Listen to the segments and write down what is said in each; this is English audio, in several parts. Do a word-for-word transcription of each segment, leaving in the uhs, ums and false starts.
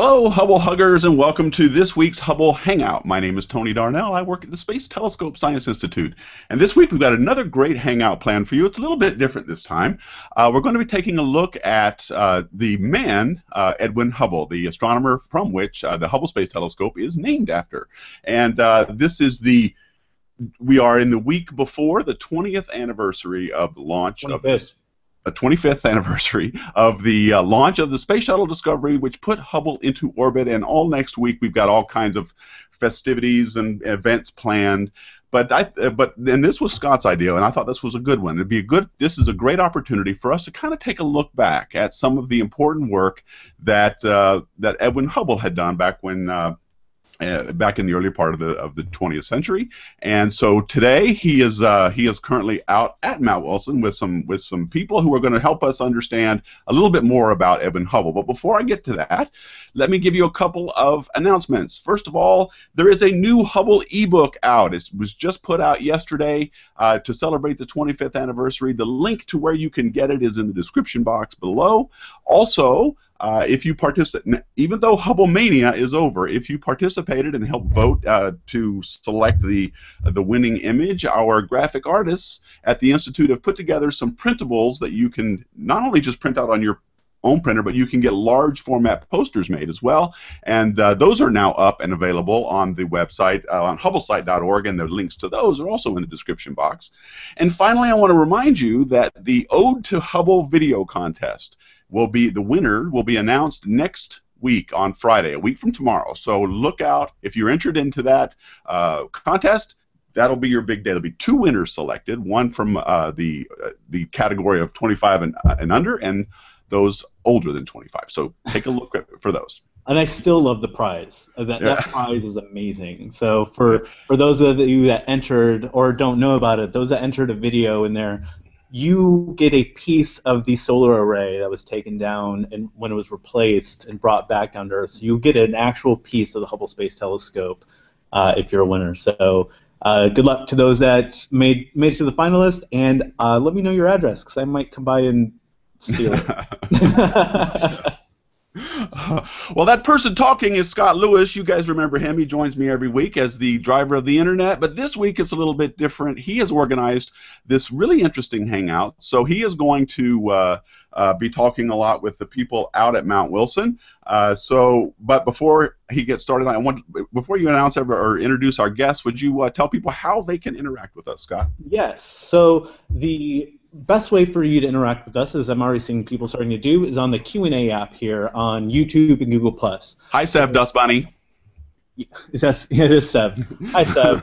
Hello, Hubble Huggers, and welcome to this week's Hubble Hangout. My name is Tony Darnell. I work at the Space Telescope Science Institute. And this week we've got another great hangout planned for you. It's a little bit different this time. Uh, we're going to be taking a look at uh, the man, uh, Edwin Hubble, the astronomer from which uh, the Hubble Space Telescope is named after. And uh, this is the, we are in the week before the twentieth anniversary of the launch of this. The twenty-fifth anniversary of the uh, launch of the Space Shuttle Discovery, which put Hubble into orbit, and all next week we've got all kinds of festivities and events planned. But I, but and this was Scott's idea, and I thought this was a good one. It'd be a good. This is a great opportunity for us to kind of take a look back at some of the important work that uh, that Edwin Hubble had done back when. Uh, Uh, back in the early part of the of the twentieth century, and so today he is uh, he is currently out at Mount Wilson with some with some people who are going to help us understand a little bit more about Edwin Hubble. But before I get to that, let me give you a couple of announcements. First of all, there is a new Hubble ebook out. It was just put out yesterday uh, to celebrate the twenty-fifth anniversary. The link to where you can get it is in the description box below. Also. Uh, if you participate, even though Hubble Mania is over, if you participated and helped vote uh, to select the uh, the winning image, our graphic artists at the Institute have put together some printables that you can not only just print out on your own printer, but you can get large format posters made as well, and uh, those are now up and available on the website uh, on Hubble Site dot org, and the links to those are also in the description box. And finally, I want to remind you that the Ode to Hubble video contest will be, the winner will be announced next week on Friday, a week from tomorrow, so look out. If you're entered into that uh, contest, that'll be your big day. There'll be two winners selected, one from uh, the uh, the category of twenty-five and, uh, and under, and those older than twenty-five. So take a look at, for those. And I still love the prize. That, yeah. That prize is amazing. So for, for those of you that entered or don't know about it, those that entered a video in there, you get a piece of the solar array that was taken down and when it was replaced and brought back down to Earth. So you get an actual piece of the Hubble Space Telescope uh, if you're a winner. So uh, good luck to those that made, made it to the finalists. And uh, let me know your address because I might come by and steal it. Well, that person talking is Scott Lewis. You guys remember him. He joins me every week as the driver of the internet, but this week it's a little bit different. He has organized this really interesting hangout, so he is going to uh, uh, be talking a lot with the people out at Mount Wilson. Uh, so, but before he gets started, I want before you announce or introduce our guests, would you uh, tell people how they can interact with us, Scott? Yes. So the best way for you to interact with us, as I'm already seeing people starting to do, is on the Q and A app here on YouTube and Google plus. Hi, Seb, that's Bonnie. Is that, yeah, it is Seb. Hi, Seb.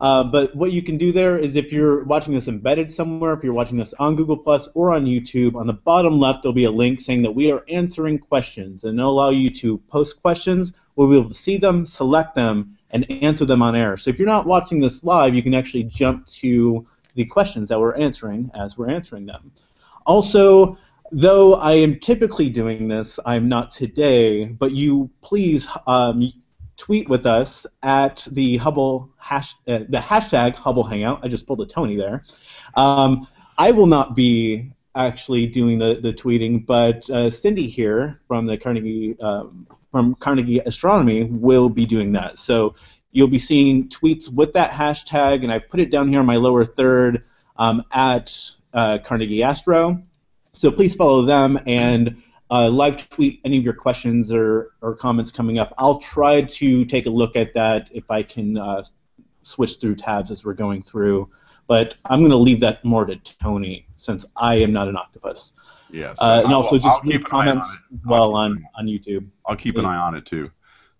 uh, but what you can do there is if you're watching this embedded somewhere, if you're watching this on Google plus, or on YouTube, on the bottom left there'll be a link saying that we are answering questions, and it'll allow you to post questions. We'll be able to see them, select them, and answer them on air. So if you're not watching this live, you can actually jump to the questions that we're answering as we're answering them. Also, though I am typically doing this, I'm not today, but you please um, tweet with us at the Hubble hash, uh, the hashtag Hubble Hangout. I just pulled a Tony there. Um, I will not be actually doing the, the tweeting, but uh, Cindy here from the Carnegie um, from Carnegie Astronomy will be doing that. So you'll be seeing tweets with that hashtag, and I put it down here in my lower third um, at uh, Carnegie Astro. So please follow them and uh, live tweet any of your questions or, or comments coming up. I'll try to take a look at that if I can uh, switch through tabs as we're going through. But I'm going to leave that more to Tony since I am not an octopus. Yes. Uh, and also just leave comments while on, on YouTube. I'll keep an eye on it too.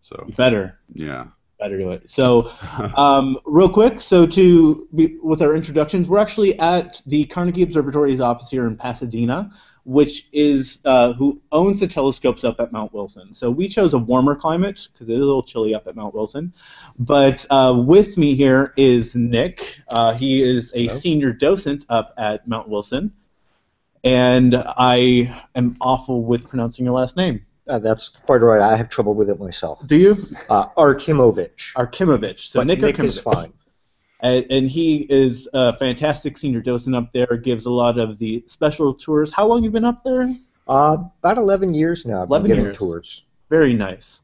So better. Yeah. Better do it. So, um, real quick, so to be, with our introductions, we're actually at the Carnegie Observatory's office here in Pasadena, which is uh, who owns the telescopes up at Mount Wilson. So we chose a warmer climate because it is a little chilly up at Mount Wilson. But uh, with me here is Nick. Uh, he is a Hello. Senior docent up at Mount Wilson, and I am awful with pronouncing your last name. Uh, that's quite right. I have trouble with it myself. Do you? Uh, Arkimovich. Arkimovich. So Nick, Nick Arkimovich is fine. And, and he is a fantastic senior docent up there, gives a lot of the special tours. How long have you been up there? Uh, about eleven years now. I've been giving tours. Very nice.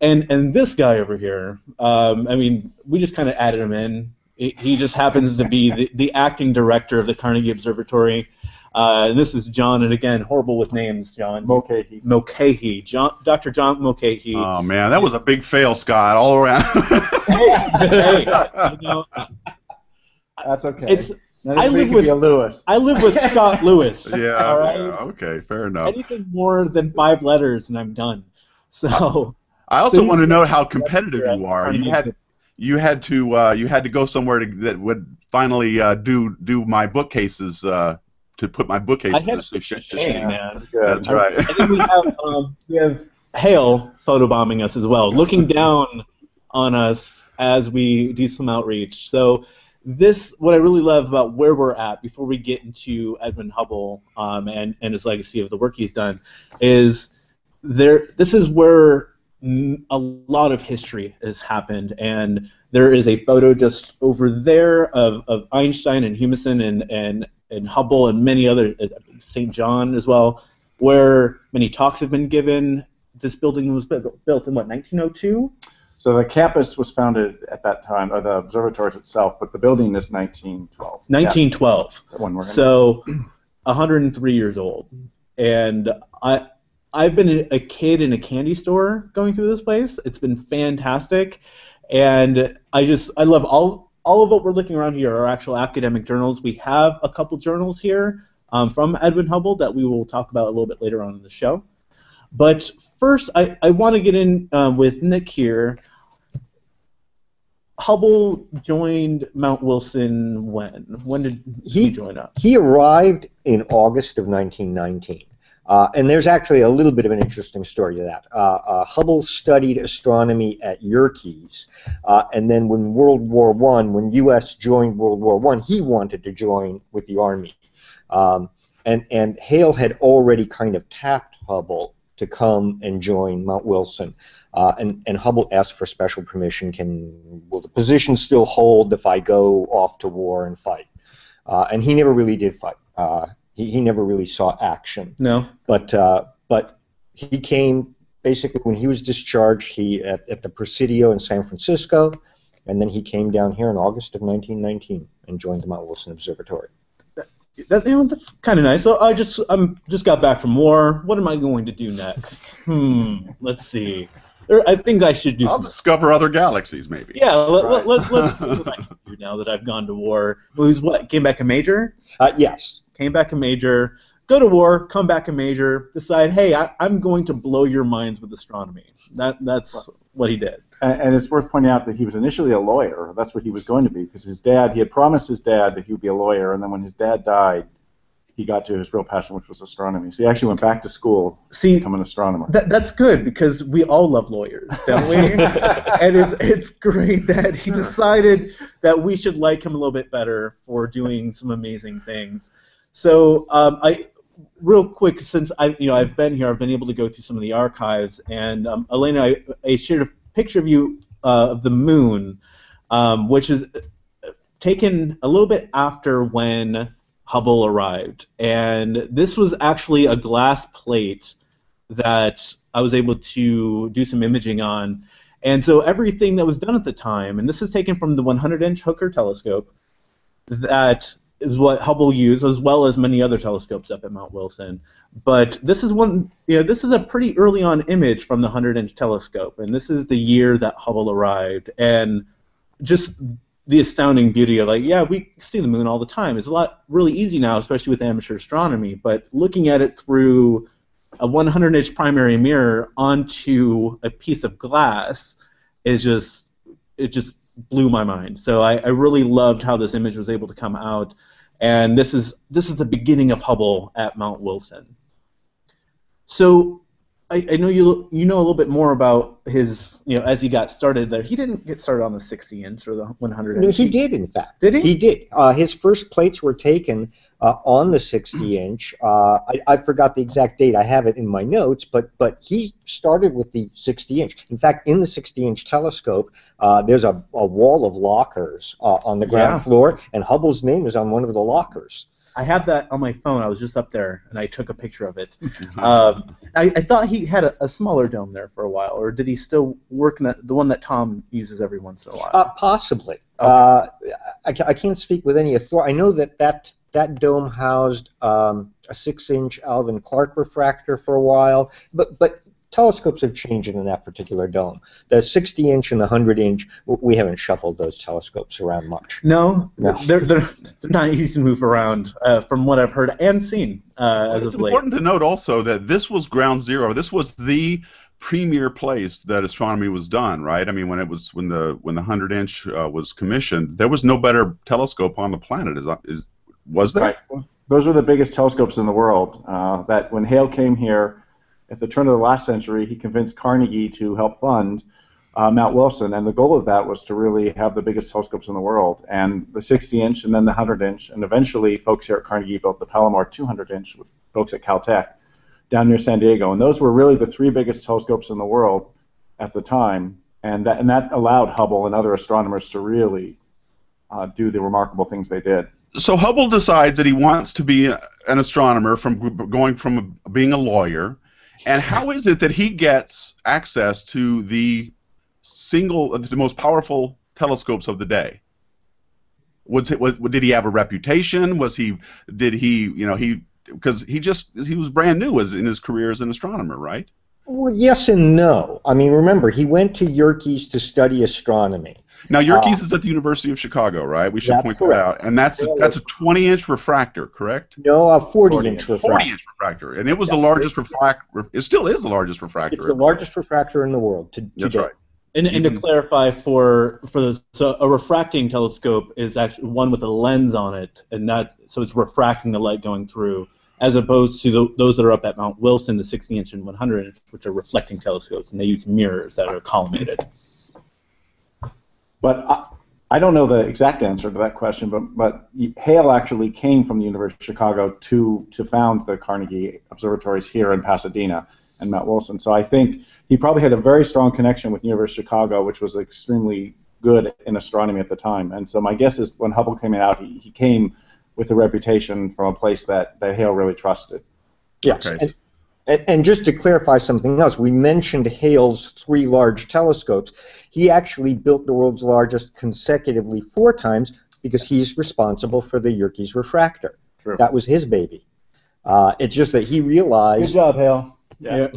And and this guy over here, um, I mean, we just kind of added him in. He, he just happens to be the, the acting director of the Carnegie Observatory. Uh, and this is John, and again, horrible with names, John. Mulcahy. Mulcahy. John, Doctor John Mulcahy. Oh, man, that was a big fail, Scott, all around. hey, hey, you know, that's okay. It's, I live with Lewis. I live with Scott Lewis. Yeah, all right? Yeah, okay, fair enough. Anything more than five letters, and I'm done. So. I also so want to know how competitive you are. You had, you had to, uh, you had to go somewhere to, that would finally uh, do do my bookcases, uh, to put my bookcases to shame. Sh yeah, that's right. And then we have, um, we have Hale photobombing us as well, looking down on us as we do some outreach. So this, what I really love about where we're at before we get into Edwin Hubble um, and and his legacy of the work he's done, is there. This is where a lot of history has happened, and there is a photo just over there of, of Einstein and Humason and, and, and Hubble and many other, Saint John as well, where many talks have been given. This building was built in, what, nineteen oh two? So the campus was founded at that time, or the observatories itself, but the building is nineteen twelve. nineteen twelve. Yeah. One so one hundred three years old. And I... I've been a kid in a candy store going through this place. It's been fantastic, and I just I love all all of what we're looking around here are actual academic journals. We have a couple journals here um, from Edwin Hubble that we will talk about a little bit later on in the show. But first, I I want to get in uh, with Nick here. Hubble joined Mount Wilson when? When did he, he join us? He arrived in August of nineteen nineteen. Uh, and there's actually a little bit of an interesting story to that. Uh, uh, Hubble studied astronomy at Yerkes, uh, and then when World War One, when U S joined World War One, he wanted to join with the Army. Um, and, and Hale had already kind of tapped Hubble to come and join Mount Wilson. Uh, and, and Hubble asked for special permission. Can, will the position still hold if I go off to war and fight? Uh, and he never really did fight. Uh, He, he never really saw action. No. But uh, but he came basically when he was discharged. He at, at the Presidio in San Francisco, and then he came down here in August of nineteen nineteen and joined the Mount Wilson Observatory. That, that, you know, that's kind of nice. So I just I'm just got back from war. What am I going to do next? hmm. Let's see. I think I should do. I'll some discover other galaxies, maybe. Yeah, let, right. let, let's let's see what I can do now that I've gone to war. Who's what? Came back a major? Uh, yes. Came back a major, go to war, come back a major, decide, hey, I, I'm going to blow your minds with astronomy. That, that's right. What he did. And, and it's worth pointing out that he was initially a lawyer. That's what he was going to be, because his dad, he had promised his dad that he would be a lawyer, and then when his dad died, he got to his real passion, which was astronomy. So he actually went back to school See, to become an astronomer. That, that's good, because we all love lawyers, don't we? And it's, it's great that he decided that we should like him a little bit better for doing some amazing things. So um, I, real quick, since I, you know, I've been here, I've been able to go through some of the archives, and um, Elena, I, I shared a picture of you uh, of the moon, um, which is taken a little bit after when Hubble arrived, and this was actually a glass plate that I was able to do some imaging on, and so everything that was done at the time, and this is taken from the one hundred inch Hooker telescope, that is what Hubble used, as well as many other telescopes up at Mount Wilson. But this is one, you know, this is a pretty early on image from the one hundred inch telescope, and this is the year that Hubble arrived, and just the astounding beauty of, like, yeah, we see the moon all the time. It's a lot really easy now, especially with amateur astronomy, but looking at it through a one hundred inch primary mirror onto a piece of glass is just, it just blew my mind. So I, I really loved how this image was able to come out, and this is this is the beginning of Hubble at Mount Wilson. So I, I know you you know a little bit more about his, you know, as he got started there. He didn't get started on the sixty inch or the one hundred inch. No, he did, in fact. Did he? He did. Uh, his first plates were taken uh, on the sixty inch. Uh, I, I forgot the exact date. I have it in my notes, but but he started with the sixty inch. In fact, in the sixty inch telescope, uh, there's a, a wall of lockers uh, on the ground yeah. floor, and Hubble's name is on one of the lockers. I have that on my phone. I was just up there, and I took a picture of it. um, I, I thought he had a, a smaller dome there for a while, or did he still work in that, the one that Tom uses every once in a while? Uh, possibly. Okay. Uh, I, I can't speak with any authority. I know that that, that dome housed um, a six-inch Alvin Clark refractor for a while, but but telescopes have changed in that particular dome. The sixty-inch and the hundred-inch, we haven't shuffled those telescopes around much. No, no. They're, they're, they're not easy to move around, uh, from what I've heard and seen uh, as it's of late. It's important to note also that this was ground zero. This was the premier place that astronomy was done, right? I mean, when it was when the when the hundred-inch uh, was commissioned, there was no better telescope on the planet. Is is was there? Right. Those were the biggest telescopes in the world. Uh, that when Hale came here at the turn of the last century, he convinced Carnegie to help fund uh, Mount Wilson, and the goal of that was to really have the biggest telescopes in the world, and the sixty-inch and then the hundred-inch, and eventually folks here at Carnegie built the Palomar two hundred-inch with folks at Caltech down near San Diego, and those were really the three biggest telescopes in the world at the time, and that, and that allowed Hubble and other astronomers to really uh, do the remarkable things they did. So Hubble decides that he wants to be an astronomer from going from being a lawyer. And how is it that he gets access to the single, the most powerful telescopes of the day? Was it, was, did he have a reputation? Was he, did he, you know, he, because he just, he was brand new as in his career as an astronomer, right? Well, yes and no. I mean, remember, he went to Yerkes to study astronomy. Now, Yerkes uh, is at the University of Chicago, right? We should point correct. that out. And that's, yeah, that's a twenty-inch refractor, correct? No, a forty-inch refractor. forty-inch refractor. And it was that's the largest refractor. It still is the largest refractor. It's the largest refractor in the world to, to That's right. And, and to clarify, for for the, so a refracting telescope is actually one with a lens on it, and not, so it's refracting the light going through, as opposed to the, those that are up at Mount Wilson, the sixty-inch and hundred-inch, which are reflecting telescopes, and they use mirrors that are collimated. But I, I don't know the exact answer to that question, but, but Hale actually came from the University of Chicago to, to found the Carnegie Observatories here in Pasadena and Mount Wilson. So I think he probably had a very strong connection with the University of Chicago, which was extremely good in astronomy at the time. And so my guess is when Hubble came out, he, he came with a reputation from a place that, that Hale really trusted. Yes. Okay. And, and just to clarify something else, we mentioned Hale's three large telescopes. He actually built the world's largest consecutively four times because he's responsible for the Yerkes refractor. True. That was his baby. Uh, it's just that he realized... Good job, Hale. Yeah.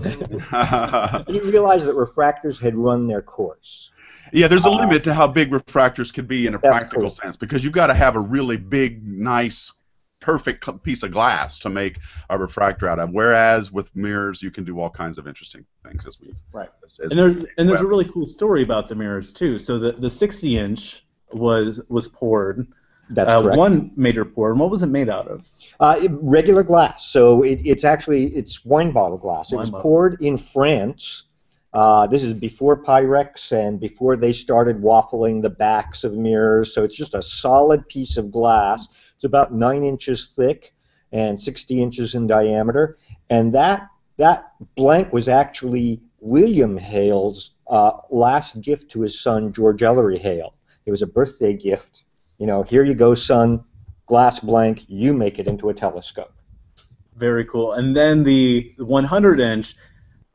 He realized that refractors had run their course. Yeah, there's a uh, limit to how big refractors could be in a practical cool. sense, because you've got to have a really big, nice... perfect piece of glass to make a refractor out of, whereas with mirrors you can do all kinds of interesting things. As we right, as, as and there's and there's a really cool story about the mirrors too. So the the sixty-inch was was poured. That's uh, correct. One major pour, and what was it made out of? Uh, regular glass. So it, it's actually it's wine bottle glass. Wine it was bottle. poured in France. Uh, this is before Pyrex and before they started waffling the backs of mirrors. So it's just a solid piece of glass. It's about nine inches thick and sixty inches in diameter, and that that blank was actually William Hale's uh, last gift to his son George Ellery Hale. It was a birthday gift. You know, here you go, son, glass blank. You make it into a telescope. Very cool. And then the hundred-inch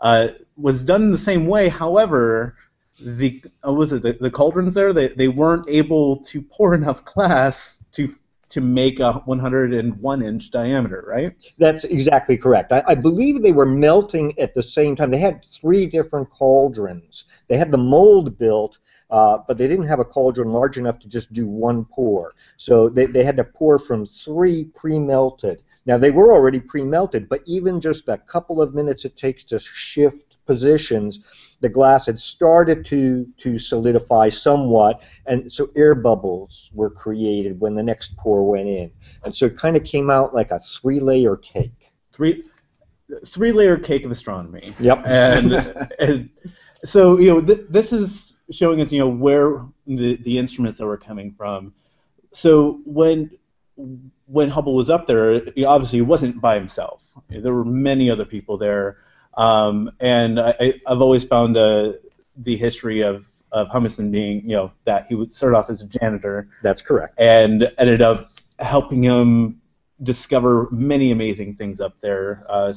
uh, was done in the same way. However, the uh, was it the, the cauldrons there? They they weren't able to pour enough glass to to make a hundred-and-one-inch diameter, right? That's exactly correct. I, I believe they were melting at the same time. They had three different cauldrons. They had the mold built, uh, but they didn't have a cauldron large enough to just do one pour. So they, they had to pour from three pre-melted. Now, they were already pre-melted, but even just a couple of minutes it takes to shift positions, the glass had started to, to solidify somewhat, and so air bubbles were created when the next pour went in. And so it kind of came out like a three-layer cake. Three, three-layer cake of astronomy. Yep. And, and so, you know, th this is showing us, you know, where the, the instruments that were coming from. So when... when Hubble was up there, he obviously wasn't by himself. There were many other people there, um, and I, I've always found the the history of of Humason being, you know, that he would start off as a janitor. That's correct. And ended up helping him discover many amazing things up there. Uh,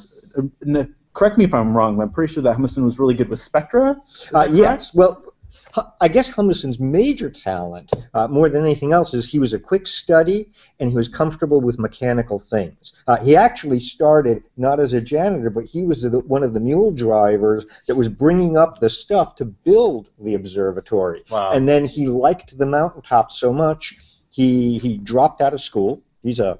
correct me if I'm wrong, but I'm pretty sure that Humason was really good with spectra. Uh, yes, well, I guess Humason's major talent, uh, more than anything else, is he was a quick study and he was comfortable with mechanical things. Uh, he actually started not as a janitor, but he was the, one of the mule drivers that was bringing up the stuff to build the observatory. Wow. And then he liked the mountaintop so much, he, he dropped out of school. He's a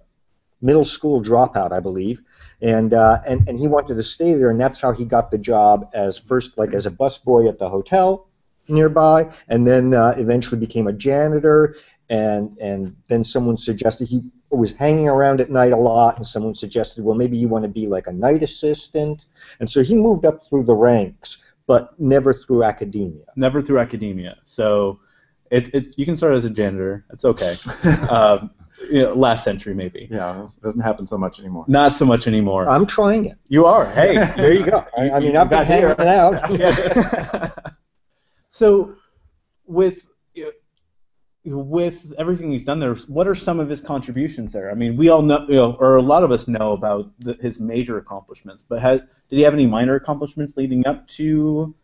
middle school dropout, I believe. And, uh, and, and he wanted to stay there, and that's how he got the job as first, like as a busboy at the hotel nearby, and then uh, eventually became a janitor, and and then someone suggested, he was hanging around at night a lot, and someone suggested, well, maybe you want to be like a night assistant, and so he moved up through the ranks, but never through academia. Never through academia. So it, it, you can start as a janitor. It's okay. um, you know, last century, maybe. Yeah, it doesn't happen so much anymore. Not so much anymore. I'm trying it. You are. Hey, there you go. I, I mean, you I've been hanging it out. So, with with everything he's done there, what are some of his contributions there? I mean, we all know, you know, or a lot of us know about the, his major accomplishments. But has, did he have any minor accomplishments leading up to,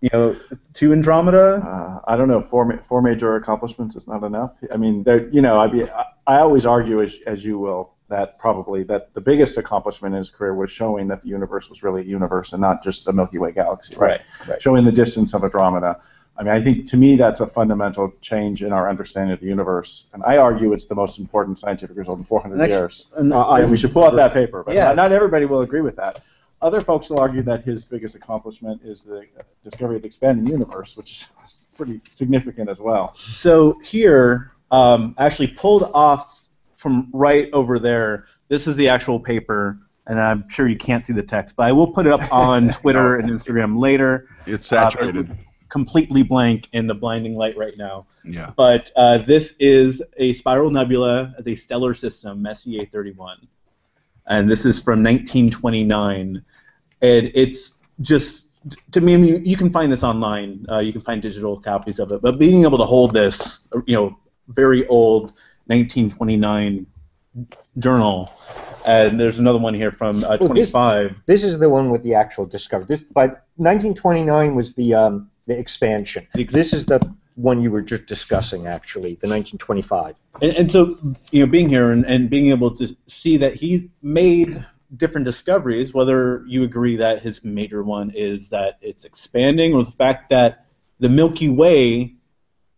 you know, to Andromeda? Uh, I don't know. Four four major accomplishments is not enough. I mean, there. You know, I be I, I always argue, as as you will, that probably that the biggest accomplishment in his career was showing that the universe was really a universe and not just a Milky Way galaxy, right? Right, right. Showing the distance of Andromeda. I mean, I think to me that's a fundamental change in our understanding of the universe, and I argue it's the most important scientific result in four hundred Next, years. And uh, I, we should pull out that paper, but yeah. not, not everybody will agree with that. Other folks will argue that his biggest accomplishment is the discovery of the expanding universe, which is pretty significant as well. So here, um, I actually pulled off from right over there, this is the actual paper, and I'm sure you can't see the text, but I will put it up on Twitter and Instagram later. It's saturated. Uh, completely blank in the blinding light right now. Yeah. But uh, this is a spiral nebula as a stellar system, Messier thirty-one. And this is from nineteen twenty-nine. And it's just, to me, I mean, you can find this online. Uh, you can find digital copies of it. But being able to hold this, you know, very old, nineteen twenty-nine journal, and there's another one here from uh, twenty-five. Well, this, this is the one with the actual discovery. This, by nineteen twenty-nine was the um, the expansion. The ex this is the one you were just discussing, actually, the nineteen twenty-five. And, and so, you know, being here and, and being able to see that he made different discoveries, whether you agree that his major one is that it's expanding, or the fact that the Milky Way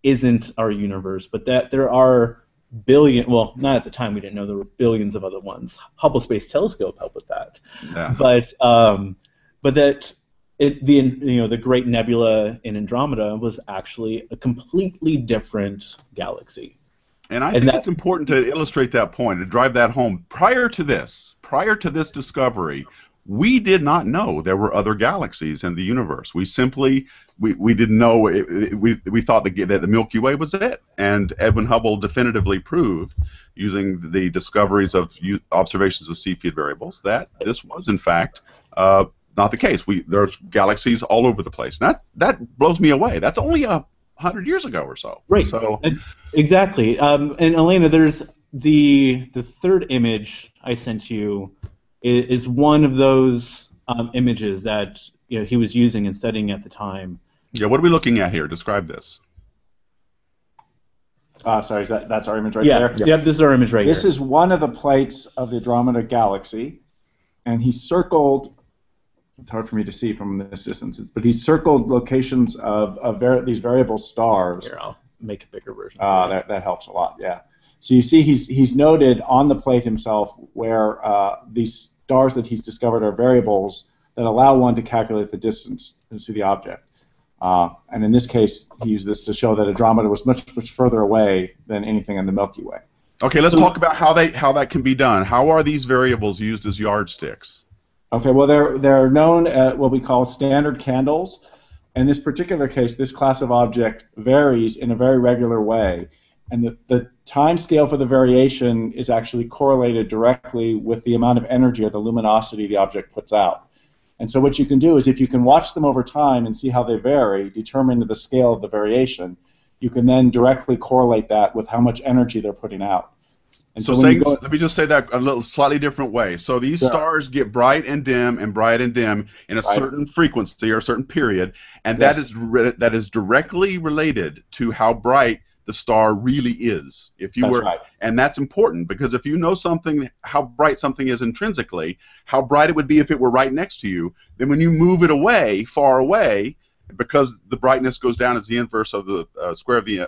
isn't our universe, but that there are billion, well, not at the time, we didn't know there were billions of other ones. Hubble Space Telescope helped with that. Yeah. But um, but that it, the you know the Great Nebula in Andromeda was actually a completely different galaxy. And I and think that, it's important to illustrate that point, to drive that home. Prior to this, prior to this discovery, we did not know there were other galaxies in the universe. We simply, we, we didn't know, it, it, we, we thought the, that the Milky Way was it. And Edwin Hubble definitively proved, using the discoveries of observations of Cepheid variables, that this was, in fact, uh, not the case. We, there's galaxies all over the place. That, that blows me away. That's only a hundred years ago or so. Right. So, exactly. Um, and Elena, there's the, the third image I sent you is one of those um, images that, you know, he was using and studying at the time. Yeah, what are we looking at here? Describe this. Uh, sorry, is that, that's our image right yeah, there? Yeah, yeah, this is our image right this here. This is one of the plates of the Andromeda Galaxy, and he circled, it's hard for me to see from this distance, but he circled locations of, of ver these variable stars. Here, I'll make a bigger version. Uh, that, that helps a lot, yeah. So you see he's, he's noted on the plate himself where uh, these stars that he's discovered are variables that allow one to calculate the distance to the object. Uh, and in this case, he used this to show that Andromeda was much, much further away than anything in the Milky Way. Okay, let's so, talk about how, they, how that can be done. How are these variables used as yardsticks? Okay, well, they're, they're known at what we call standard candles. In this particular case, this class of object varies in a very regular way. And the, the time scale for the variation is actually correlated directly with the amount of energy or the luminosity the object puts out. And so what you can do is if you can watch them over time and see how they vary, determine the scale of the variation, you can then directly correlate that with how much energy they're putting out. And so, so saying, go, let me just say that a little slightly different way. So these yeah. stars get bright and dim and bright and dim in a right. certain frequency or a certain period, and yes. that is that is directly related to how bright the star really is. If you that's were, right. and that's important, because if you know something, how bright something is intrinsically, how bright it would be if it were right next to you, then when you move it away, far away, because the brightness goes down as the inverse of the uh, square of the uh,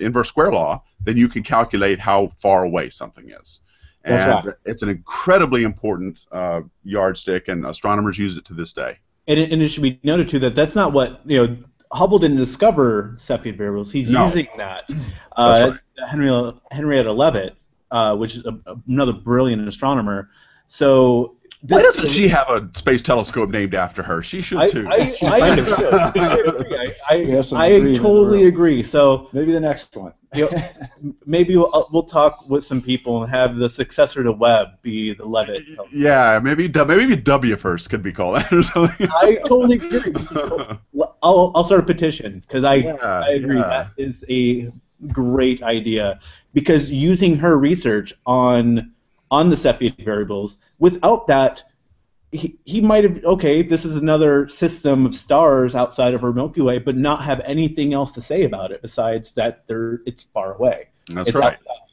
inverse square law, then you can calculate how far away something is. And that's right. it's an incredibly important uh, yardstick, and astronomers use it to this day. And it, and it should be noted too that that's not what, you know, Hubble didn't discover Cepheid variables. He's no. using that. Uh, right. Henrietta, Henrietta Leavitt, uh, which is a, another brilliant astronomer. So why doesn't she have a space telescope named after her? She should I, too. I, I, I, agree. I, I, yes, I agree totally agree. So maybe the next one. You know, maybe we'll, we'll talk with some people and have the successor to Webb be the Leavitt. Yeah, maybe maybe W first could be called that or something. I totally agree. I'll I'll start a petition because I yeah, I agree yeah. that is a great idea, because using her research on on the Cepheid variables, without that, he, he might have, okay, this is another system of stars outside of our Milky Way, but not have anything else to say about it besides that they're, it's far away. That's it's right. Outside.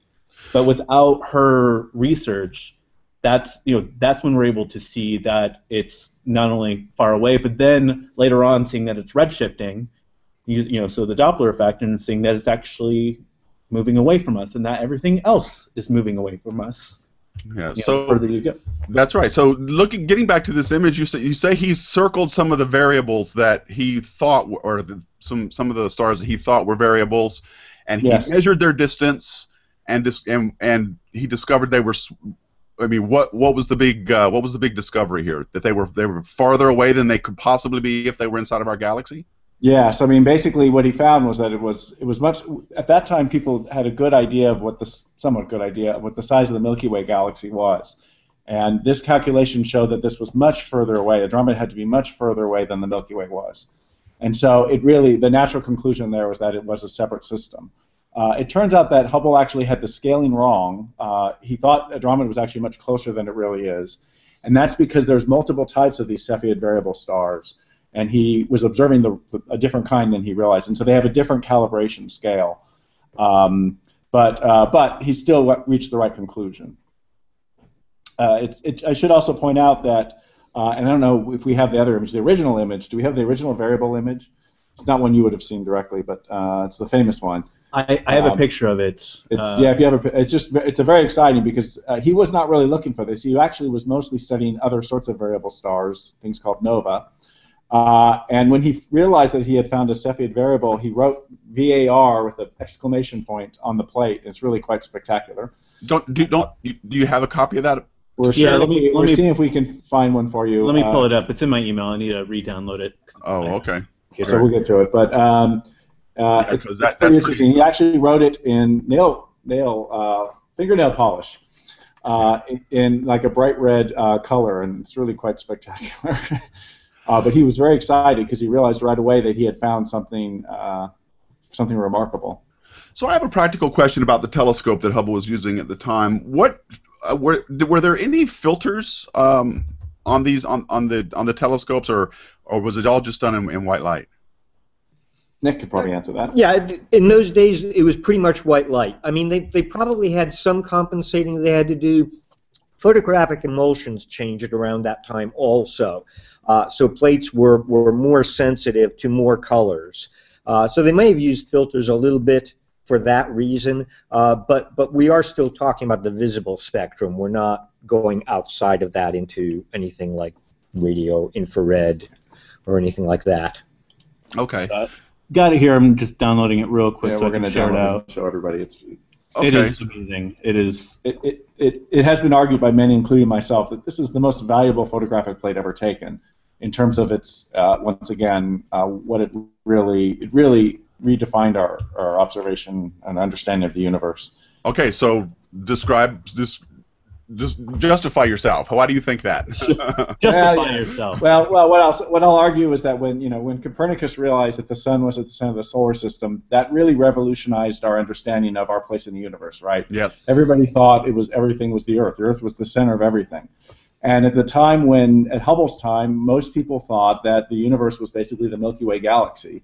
But without her research, that's, you know, that's when we're able to see that it's not only far away, but then later on seeing that it's redshifting, you, you know, so the Doppler effect, and seeing that it's actually moving away from us and that everything else is moving away from us. Yeah, yeah, so further you go. That's right. So looking, getting back to this image, you say you say he circled some of the variables that he thought, were, or the, some some of the stars that he thought were variables, and he yes. measured their distance, and dis and and he discovered they were. I mean, what what was the big uh, what was the big discovery here? That they were they were farther away than they could possibly be if they were inside of our galaxy. Yes, I mean, basically what he found was that it was it was much at that time people had a good idea of what the somewhat good idea of what the size of the Milky Way galaxy was, and this calculation showed that this was much further away. Andromeda had to be much further away than the Milky Way was, and so it really the natural conclusion there was that it was a separate system. Uh, it turns out that Hubble actually had the scaling wrong. Uh, he thought Andromeda was actually much closer than it really is, and that's because there's multiple types of these Cepheid variable stars. And he was observing the, the, a different kind than he realized, and so they have a different calibration scale. Um, but uh, but he still reached the right conclusion. Uh, it's, it, I should also point out that, uh, and I don't know if we have the other image, the original image. Do we have the original variable image? It's not one you would have seen directly, but uh, it's the famous one. I, I have um, a picture of it. It's, uh, yeah, if you have a, it's just it's a very exciting because uh, he was not really looking for this. He actually was mostly studying other sorts of variable stars, things called nova. Uh, and when he realized that he had found a Cepheid variable, he wrote V A R with an exclamation point on the plate. It's really quite spectacular. Don't do don't do you have a copy of that? We're yeah, sure. Let me we're let me see if we can find one for you. Let me uh, pull it up. It's in my email. I need to re-download it. Oh, okay. Okay, so right. we'll get to it. But um, uh, yeah, it's, that, it's pretty interesting. Pretty... He actually wrote it in nail nail uh, fingernail polish. Uh, in, in like a bright red uh, color, and it's really quite spectacular. Uh, but he was very excited because he realized right away that he had found something, uh, something remarkable. So I have a practical question about the telescope that Hubble was using at the time. What uh, were were there any filters um, on these on, on the on the telescopes, or or was it all just done in, in white light? Nick could probably answer that. Yeah, in those days it was pretty much white light. I mean, they they probably had some compensating they had to do. Photographic emulsions changed around that time also, uh, so plates were, were more sensitive to more colors. Uh, so they may have used filters a little bit for that reason, uh, but, but we are still talking about the visible spectrum. We're not going outside of that into anything like radio, infrared, or anything like that. Okay. Uh, got it here. I'm just downloading it real quick yeah, so we're I can share it out. Show everybody. It's... Okay. It is amazing. It is. It, it, it, it has been argued by many, including myself, that this is the most valuable photographic plate ever taken in terms of its, uh, once again, uh, what it really, it really redefined our, our observation and understanding of the universe. Okay, so describe, this, just justify yourself. Why do you think that? justify well, yeah. yourself. Well, well, what I'll what I'll argue is that when you know when Copernicus realized that the sun was at the center of the solar system, that really revolutionized our understanding of our place in the universe, right? Yeah. Everybody thought it was everything was the Earth. The Earth was the center of everything. And at the time when at Hubble's time, most people thought that the universe was basically the Milky Way galaxy.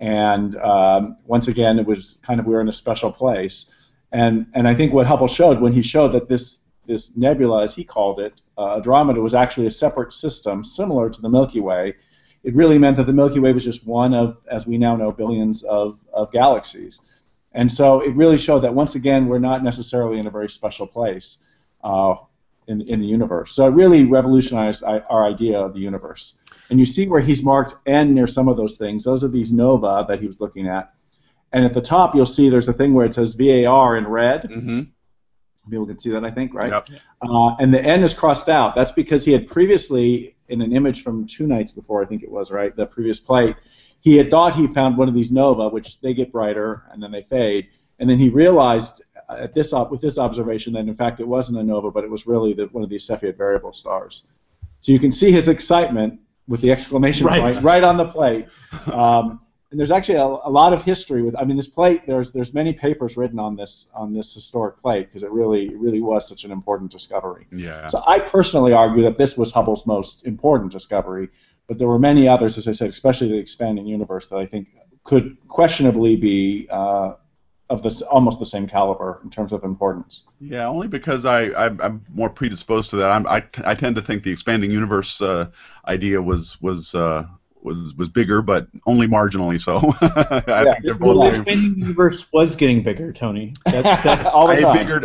And um, once again, it was kind of we were in a special place. And and I think what Hubble showed when he showed that this this nebula, as he called it, uh, Andromeda, was actually a separate system similar to the Milky Way, it really meant that the Milky Way was just one of, as we now know, billions of, of galaxies. And so it really showed that once again we're not necessarily in a very special place uh, in in the universe. So it really revolutionized our idea of the universe. And you see where he's marked N near some of those things. Those are these nova that he was looking at. And at the top, you'll see there's a thing where it says V A R in red. Mm-hmm. People can see that, I think, right? Yep. Uh, and the N is crossed out. That's because he had previously, in an image from two nights before, I think it was, right, the previous plate, he had thought he found one of these nova, which they get brighter and then they fade. And then he realized at this op with this observation that, in fact, it wasn't a nova, but it was really the, one of these Cepheid variable stars. So you can see his excitement with the exclamation right. point right on the plate. Um, and there's actually a, a lot of history with. I mean, this plate. There's there's many papers written on this on this historic plate because it really really was such an important discovery. Yeah. So I personally argue that this was Hubble's most important discovery, but there were many others, as I said, especially the expanding universe, that I think could questionably be. Uh, Of this, almost the same caliber in terms of importance. Yeah, only because I, I I'm more predisposed to that. I'm, I I tend to think the expanding universe uh, idea was was uh, was was bigger, but only marginally so. I yeah, think they're both the expanding universe was getting bigger, Tony. That's, that's all the time. I figured.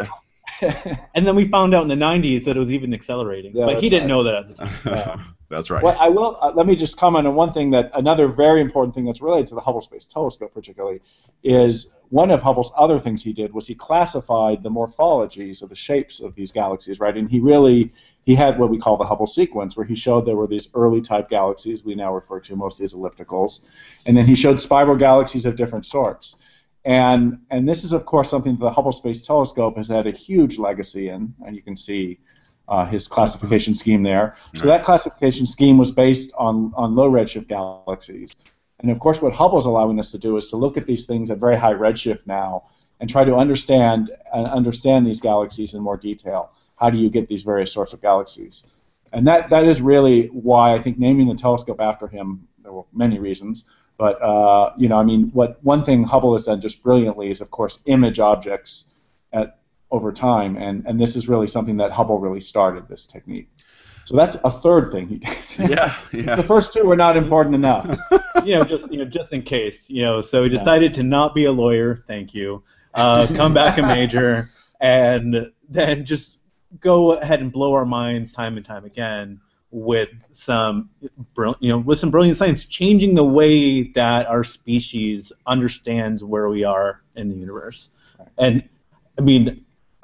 And then we found out in the nineties that it was even accelerating, yeah, but he didn't right. know that at the time. Yeah. That's right. Well, I will uh, let me just comment on one thing that another very important thing that's related to the Hubble Space Telescope, particularly, is one of Hubble's other things he did was he classified the morphologies of the shapes of these galaxies, right? And he really he had what we call the Hubble sequence, where he showed there were these early type galaxies we now refer to mostly as ellipticals, and then he showed spiral galaxies of different sorts. And and this is of course something that the Hubble Space Telescope has had a huge legacy in, and you can see uh, his classification scheme there. So that classification scheme was based on on low redshift galaxies, and of course what Hubble's allowing us to do is to look at these things at very high redshift now and try to understand and uh, understand these galaxies in more detail. How do you get these various sorts of galaxies? And that that is really why I think naming the telescope after him. There were many reasons. But uh, you know, I mean, what one thing Hubble has done just brilliantly is, of course, image objects at over time, and and this is really something that Hubble really started this technique. So that's a third thing he did. Yeah, yeah. The first two were not important enough. you know, just you know, just in case, you know. So he decided yeah. to not be a lawyer. Thank you. Uh, come back a major, and then just go ahead and blow our minds time and time again. With some, you know, with some brilliant science, changing the way that our species understands where we are in the universe. And I mean,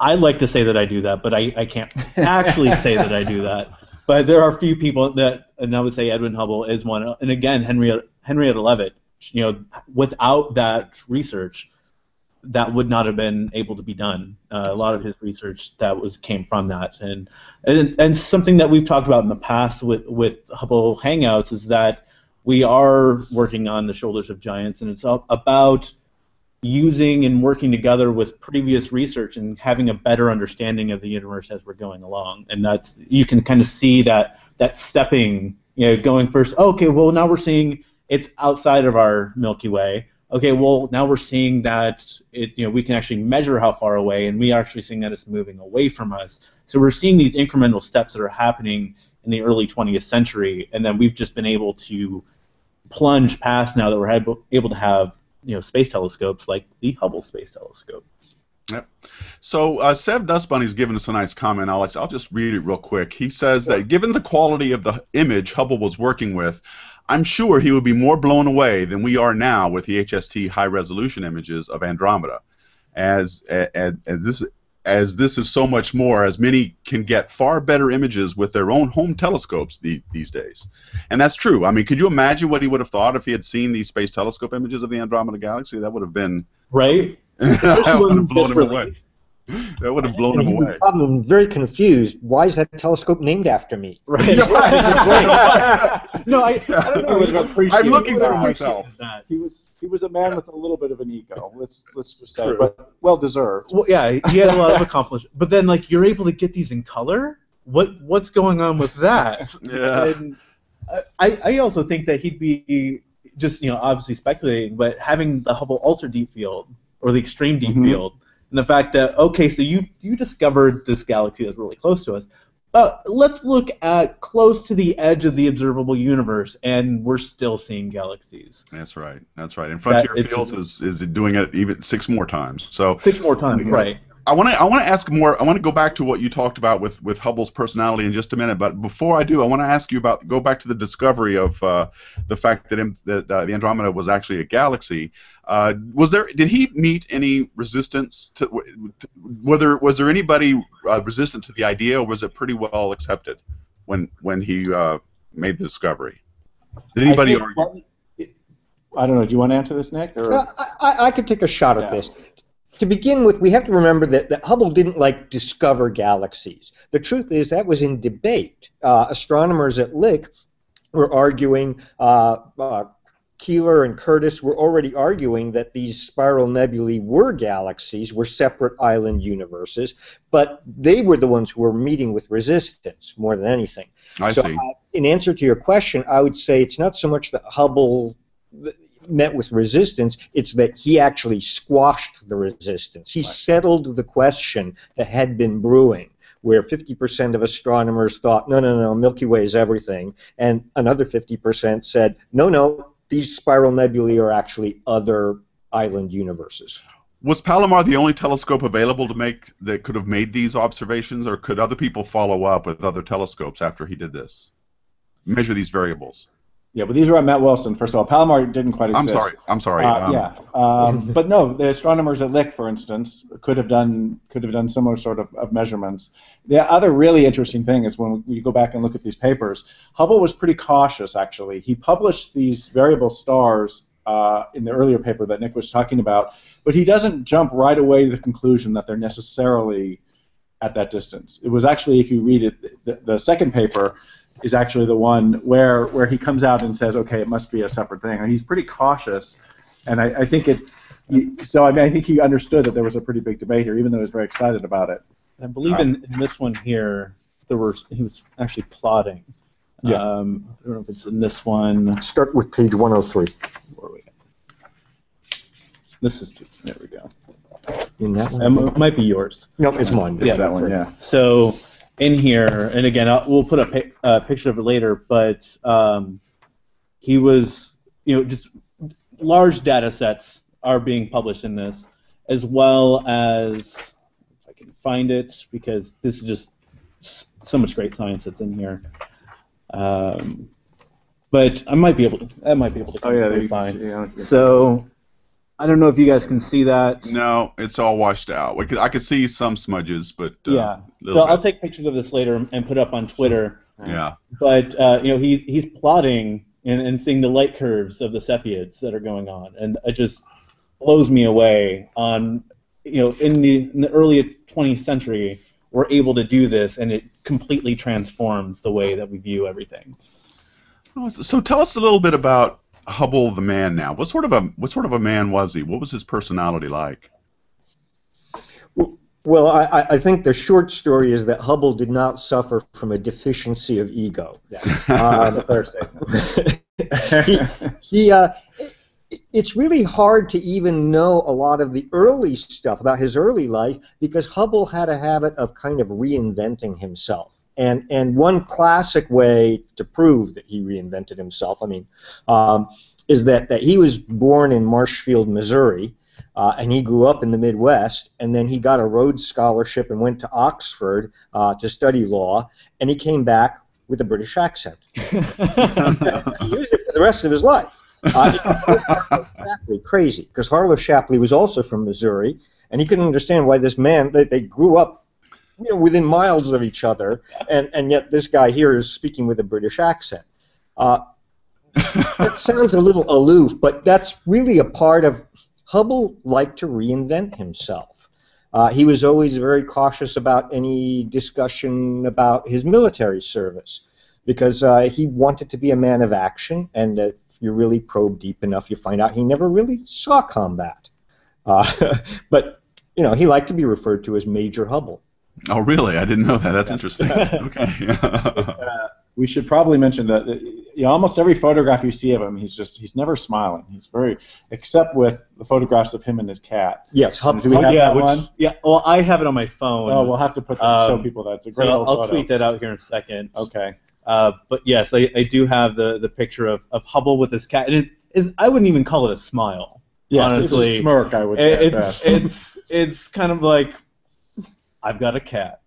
I like to say that I do that, but I, I can't actually say that I do that. But there are a few people that, and I would say Edwin Hubble is one. And again, Henrietta Henrietta Leavitt. You know, without that research, that would not have been able to be done. Uh, a lot of his research that was came from that, and, and and something that we've talked about in the past with with Hubble Hangouts is that we are working on the shoulders of giants, and it's about using and working together with previous research and having a better understanding of the universe as we're going along. And that's you can kind of see that that stepping, you know, going first. Oh, okay, well now we're seeing it's outside of our Milky Way. Okay, well, now we're seeing that it, you know, we can actually measure how far away, and we are actually seeing that it's moving away from us. So we're seeing these incremental steps that are happening in the early twentieth century, and then we've just been able to plunge past now that we're able, able to have, you know, space telescopes like the Hubble Space Telescope. Yep. So uh, Seb Dustbunny's given us a nice comment. I'll, I'll just read it real quick. He says that given the quality of the image Hubble was working with, I'm sure he would be more blown away than we are now with the H S T high-resolution images of Andromeda, as, as, as, this, as this is so much more, as many can get far better images with their own home telescopes the, these days. And that's true. I mean, could you imagine what he would have thought if he had seen these space telescope images of the Andromeda Galaxy? That would have been... Right? I would have blown him away. That would have blown him away. The problem, I'm very confused. Why is that telescope named after me? Right. No, I, I don't know. I I'm looking for myself. That. He was he was a man yeah. with a little bit of an ego. Let's let's just say, True. but well deserved. Well, yeah, he had a lot of accomplishments. But then, like, you're able to get these in color. What what's going on with that? Yeah. And I I also think that he'd be just you know obviously speculating, but having the Hubble ultra deep field or the extreme deep mm-hmm. field. And the fact that, okay, so you you discovered this galaxy that's really close to us, but let's look at close to the edge of the observable universe, and we're still seeing galaxies. That's right. That's right. And Frontier that, Fields is, is doing it even six more times. So six more times, yeah. right. I want to I want to ask more. I want to go back to what you talked about with, with Hubble's personality in just a minute. But before I do, I want to ask you about go back to the discovery of uh, the fact that him, that uh, the Andromeda was actually a galaxy. Uh, was there did he meet any resistance to, to whether was there anybody uh, resistant to the idea, or was it pretty well accepted when when he uh, made the discovery? Did anybody argue? Well, I don't know. Do you want to answer this, Nick? Or? Uh, I I could take a shot at yeah. this. To begin with, we have to remember that, that Hubble didn't, like, discover galaxies. The truth is that was in debate. Uh, astronomers at Lick were arguing, uh, uh, Keeler and Curtis were already arguing that these spiral nebulae were galaxies, were separate island universes, but they were the ones who were meeting with resistance more than anything. I so, see. Uh, in answer to your question, I would say it's not so much that Hubble met with resistance, it's that he actually squashed the resistance. He right. settled the question that had been brewing, where fifty percent of astronomers thought, no, no, no, Milky Way is everything, and another fifty percent said, no, no, these spiral nebulae are actually other island universes. Was Palomar the only telescope available to make that could have made these observations, or could other people follow up with other telescopes after he did this? Measure these variables. Yeah, but these were at Mount Wilson. First of all, Palomar didn't quite exist. I'm sorry. I'm sorry. Uh, um. Yeah, um, but no, the astronomers at Lick, for instance, could have done could have done similar sort of, of measurements. The other really interesting thing is when we go back and look at these papers, Hubble was pretty cautious actually. He published these variable stars uh, in the earlier paper that Nick was talking about, but he doesn't jump right away to the conclusion that they're necessarily at that distance. It was actually, if you read it, the, the second paper. Is actually the one where where he comes out and says, okay, it must be a separate thing. And he's pretty cautious, and I, I think it. He, so I mean, I think he understood that there was a pretty big debate here, even though he was very excited about it. I believe uh, in, in this one here, there were he was actually plotting. Yeah. Um, I don't know if it's in this one. Start with page one oh three. Where are we at? This is two. There we go. In that one. Um, it might be yours. No, it's mine. It's yeah, that one. Right. Yeah. So. In here, and again, I'll, we'll put a pic, uh, picture of it later, but um, he was, you know, just large data sets are being published in this, as well as, if I can find it, because this is just so much great science that's in here. Um, but I might be able to, I might be able to. Oh yeah, you find. See, yeah, so, I don't know if you guys can see that. No, it's all washed out. We could, I could see some smudges, but uh, yeah. So I'll take pictures of this later and put up on Twitter. Yeah. But uh, you know, he he's plotting and, and seeing the light curves of the Cepheids that are going on, and it just blows me away. On you know, in the in the early twentieth century, we're able to do this, and it completely transforms the way that we view everything. So tell us a little bit about Hubble the man now. What sort of a what sort of a man was he? What was his personality like? Well, I, I think the short story is that Hubble did not suffer from a deficiency of ego. Yeah. Uh, that's a fair statement. he, he, uh, it's really hard to even know a lot of the early stuff about his early life because Hubble had a habit of kind of reinventing himself. And, and one classic way to prove that he reinvented himself, I mean, um, is that, that he was born in Marshfield, Missouri, uh, and he grew up in the Midwest, and then he got a Rhodes Scholarship and went to Oxford uh, to study law, and he came back with a British accent. He used it for the rest of his life. Uh, exactly crazy, because Harlow Shapley was also from Missouri, and he couldn't understand why this man, they, they grew up you know, within miles of each other, and, and yet this guy here is speaking with a British accent. Uh, that sounds a little aloof, but that's really a part of Hubble liked to reinvent himself. Uh, he was always very cautious about any discussion about his military service because uh, he wanted to be a man of action, and if you really probe deep enough, you find out he never really saw combat. Uh, but, you know, he liked to be referred to as Major Hubble. Oh, really? I didn't know that. That's yeah. interesting. Okay. uh, we should probably mention that you know, almost every photograph you see of him, he's just, he's never smiling. He's very, except with the photographs of him and his cat. Yes. Hubble, do we have yeah, that which, one? Yeah, well, I have it on my phone. Oh, we'll have to put that, um, show people that. It's a great so I'll photo. tweet that out here in a second. Okay. Uh, but yes, I, I do have the, the picture of, of Hubble with his cat. And it is, I wouldn't even call it a smile. Yes, honestly. It's a smirk, I would say. It's, it's, it's kind of like, I've got a cat.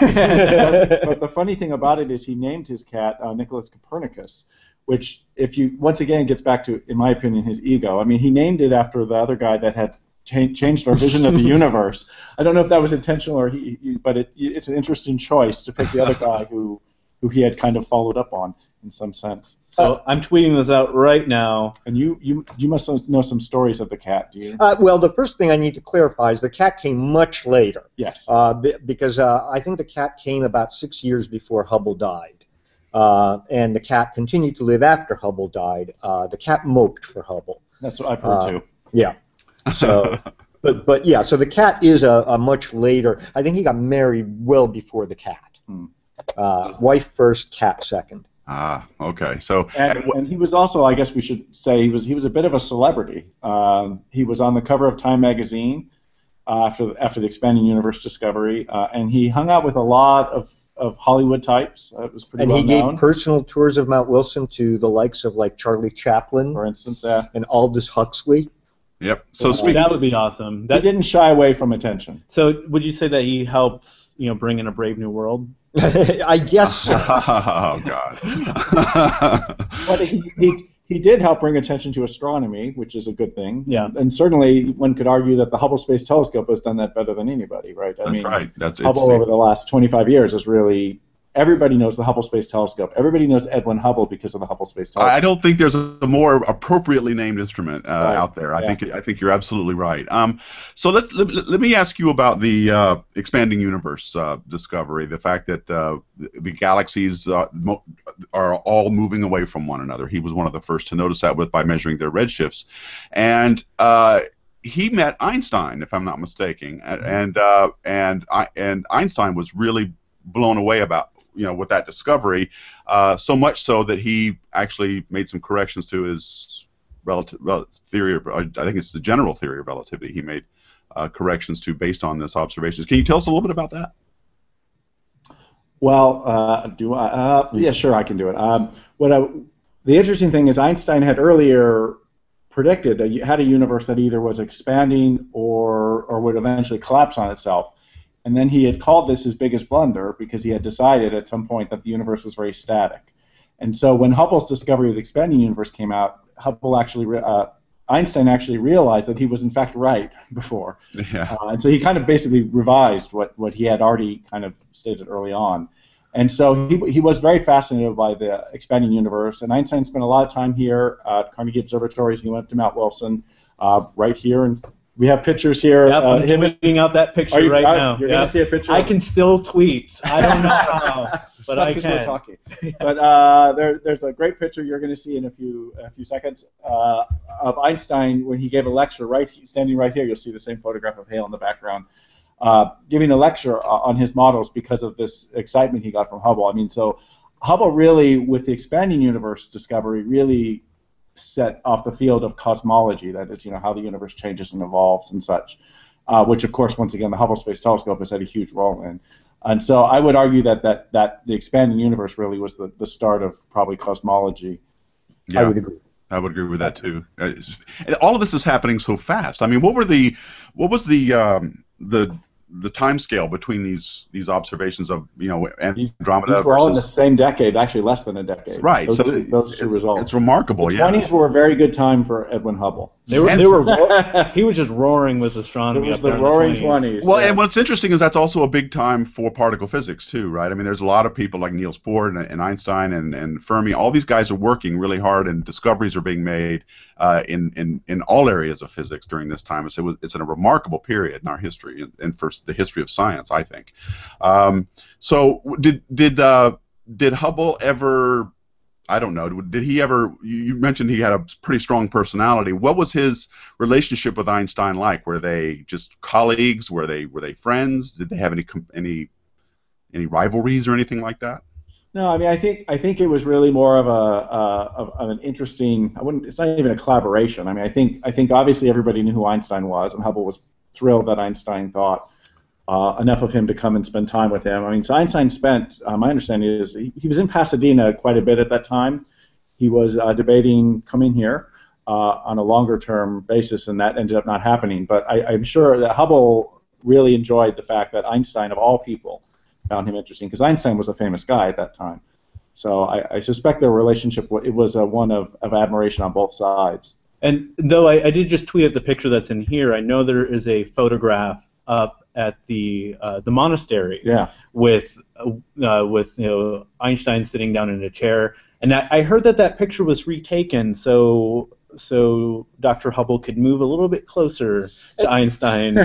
but, but the funny thing about it is he named his cat uh, Nicholas Copernicus, which, if you once again, gets back to, in my opinion, his ego. I mean, he named it after the other guy that had cha changed our vision of the universe. I don't know if that was intentional or he, he but it, it's an interesting choice to pick the other guy who, who he had kind of followed up on in some sense. So uh, I'm tweeting this out right now, and you you you must know some stories of the cat, do you? Uh, well, the first thing I need to clarify is the cat came much later. Yes. Uh, b because uh, I think the cat came about six years before Hubble died, uh, and the cat continued to live after Hubble died. Uh, the cat moped for Hubble. That's what I've heard uh, too. Yeah. So, but but yeah, so the cat is a, a much later. I think he got married well before the cat. Hmm. Uh, wife first, cat second. Ah, okay. So and, and, and he was also, I guess we should say, he was he was a bit of a celebrity. Um, he was on the cover of Time magazine uh, after after the Expanding Universe discovery, uh, and he hung out with a lot of, of Hollywood types. Uh, it was pretty and well he known. Gave personal tours of Mount Wilson to the likes of like Charlie Chaplin, for instance, uh, and Aldous Huxley. Yep. So, so that would be awesome. That he didn't shy away from attention. So would you say that he helped, you know, bring in a Brave New World? I guess so. Oh, God. But he, he, he did help bring attention to astronomy, which is a good thing. Yeah. And certainly one could argue that the Hubble Space Telescope has done that better than anybody, right? I That's mean, right. That's, Hubble over the last twenty-five years is really... Everybody knows the Hubble Space Telescope. Everybody knows Edwin Hubble because of the Hubble Space Telescope. I don't think there's a more appropriately named instrument uh, right. out there. I yeah. think I think you're absolutely right. Um, so let's let, let me ask you about the uh, Expanding Universe uh, discovery. The fact that uh, the galaxies uh, mo are all moving away from one another. He was one of the first to notice that with by measuring their redshifts, and. Uh, He met Einstein, if I'm not mistaken, mm-hmm. and uh, and I, and Einstein was really blown away about. You know, with that discovery, uh, so much so that he actually made some corrections to his relative rel theory. Of, I think it's the general theory of relativity. He made uh, corrections to based on this observations. Can you tell us a little bit about that? Well, uh, do I? Uh, yeah, sure, I can do it. Um, what I, the interesting thing is Einstein had earlier predicted that you had a universe that either was expanding or or would eventually collapse on itself. And then he had called this his biggest blunder because he had decided at some point that the universe was very static. And so when Hubble's discovery of the expanding universe came out, Hubble actually, uh, Einstein actually realized that he was in fact right before. Yeah. Uh, and so he kind of basically revised what, what he had already kind of stated early on. And so he, he was very fascinated by the expanding universe. And Einstein spent a lot of time here at Carnegie Observatory. He went to Mount Wilson uh, right here in We have pictures here. Yep, uh, I'm tweeting out that picture you, right I, now. You're yeah. going to see a picture? I can still tweet. I don't know how, but I can. We're talking. But uh, there, there's a great picture you're going to see in a few a few seconds uh, of Einstein when he gave a lecture. Right, standing right here, you'll see the same photograph of Hale in the background, uh, giving a lecture on his models because of this excitement he got from Hubble. I mean, so Hubble really, with the expanding universe discovery, really set off the field of cosmology, that is, you know, how the universe changes and evolves and such, uh, which, of course, once again, the Hubble Space Telescope has had a huge role in. And so I would argue that that, that the expanding universe really was the, the start of probably cosmology. Yeah, I would agree. I would agree with that, too. All of this is happening so fast. I mean, what were the, what was the, um, the, the time scale between these these observations of, you know, Andromeda. These, these were all in the same decade, actually less than a decade. Right. Those, so two, those two it's, results. It's remarkable. The twenties yeah. were a very good time for Edwin Hubble. They were. And they were. He was just roaring with astronomy. It was up the there roaring twenties. Well, yeah. And what's interesting is that's also a big time for particle physics too, right? I mean, there's a lot of people like Niels Bohr and, and Einstein and, and Fermi. All these guys are working really hard, and discoveries are being made uh, in in in all areas of physics during this time. It's it was, it's a remarkable period in our history, and, and for the history of science, I think. Um, so did did uh, did Hubble ever? I don't know. Did he ever? You mentioned he had a pretty strong personality. What was his relationship with Einstein like? Were they just colleagues? Were they were they friends? Did they have any any any rivalries or anything like that? No, I mean, I think I think it was really more of a uh, of, of an interesting. I wouldn't. It's not even a collaboration. I mean, I think I think obviously everybody knew who Einstein was, and Hubble was thrilled that Einstein thought Uh, enough of him to come and spend time with him. I mean, so Einstein spent, uh, my understanding is, he, he was in Pasadena quite a bit at that time. He was uh, debating coming here uh, on a longer-term basis, and that ended up not happening. But I, I'm sure that Hubble really enjoyed the fact that Einstein, of all people, found him interesting, because Einstein was a famous guy at that time. So I, I suspect their relationship, it was uh, one of, of admiration on both sides. And though I, I did just tweet at the picture that's in here, I know there is a photograph up at the uh, the monastery, yeah, with uh, with you know Einstein sitting down in a chair, and I, I heard that that picture was retaken so so Doctor Hubble could move a little bit closer to Einstein.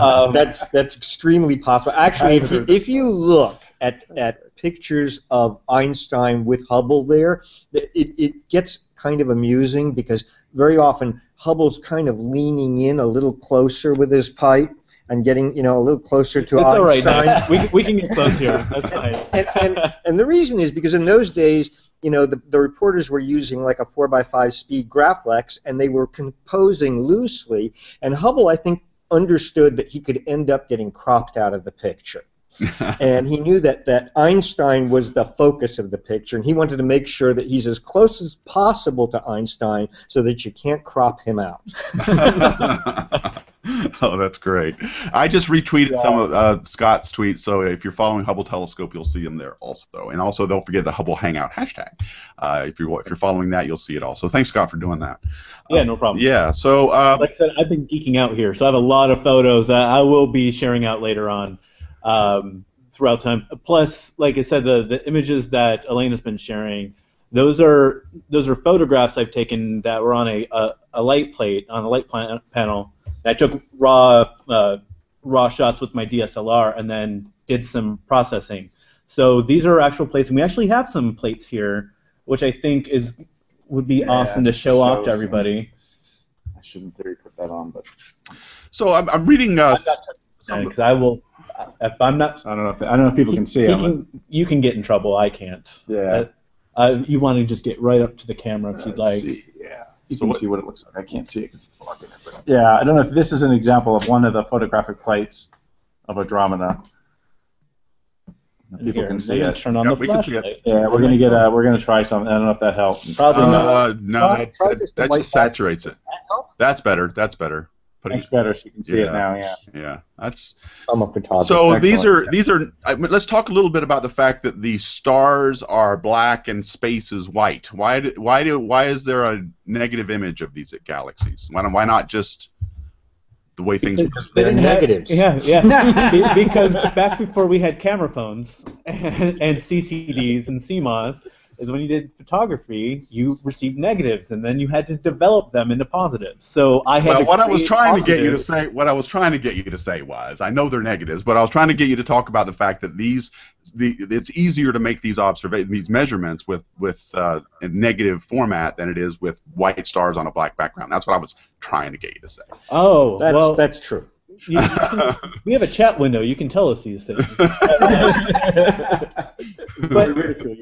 um, that's that's extremely possible. Actually, if you, if you look at at pictures of Einstein with Hubble there, it it gets kind of amusing because very often Hubble's kind of leaning in a little closer with his pipe and getting, you know, a little closer to Einstein. It's all right. we, we can get close here. That's fine. And, and, and the reason is because in those days, you know, the, the reporters were using like a four by five speed Graflex, and they were composing loosely. And Hubble, I think, understood that he could end up getting cropped out of the picture. And he knew that, that Einstein was the focus of the picture, and he wanted to make sure that he's as close as possible to Einstein so that you can't crop him out. Oh, that's great. I just retweeted yeah. some of uh, Scott's tweets, so if you're following Hubble Telescope, you'll see them there also. And also, don't forget the Hubble Hangout hashtag. Uh, if, you're, if you're following that, you'll see it also. Thanks, Scott, for doing that. Yeah, um, no problem. Yeah, so... Uh, like I said, I've been geeking out here, so I have a lot of photos that I will be sharing out later on um, throughout time. Plus, like I said, the, the images that Elena's been sharing, those are those are photographs I've taken that were on a, a, a light plate, on a light plan panel. I took raw uh, raw shots with my D S L R and then did some processing. So these are actual plates, and we actually have some plates here, which I think is would be yeah, awesome to show off to everybody. Some, I shouldn't really put that on, but so I'm, I'm reading. Uh, because I will. If I'm not. I don't know. If, I don't know if people he, can see. It. Can, you can get in trouble. I can't. Yeah. Uh, you want to just get right up to the camera if you'd like. See, yeah. You can see what it looks like. I can't see it because it's blocking it. But yeah, I don't know if this is an example of one of the photographic plates of Andromeda. People here, can see it. Turn on yeah, the flashlight. Yeah, we're gonna get. Uh, we're gonna try something. I don't know if that helps. Probably uh, not. No, no that, that, that, that just saturates back. It. That That's better. That's better. Much better, so you can see yeah, it now. Yeah. Yeah. That's. I'm a photographer. So excellent. These are these are. I mean, let's talk a little bit about the fact that the stars are black and space is white. Why do why do why is there a negative image of these galaxies? Why don't, why not just the way things work? They're negatives. Yeah, yeah. Because back before we had camera phones and, and C C Ds and C MOS, is when you did photography, you received negatives, and then you had to develop them into positives. So I had. Well, to what I was trying positives. to get you to say, what I was trying to get you to say was, I know they're negatives, but I was trying to get you to talk about the fact that these, the, it's easier to make these observations, these measurements with with uh, a negative format than it is with white stars on a black background. That's what I was trying to get you to say. Oh, that's, well, that's true. You, you can, we have a chat window. You can tell us these things. But,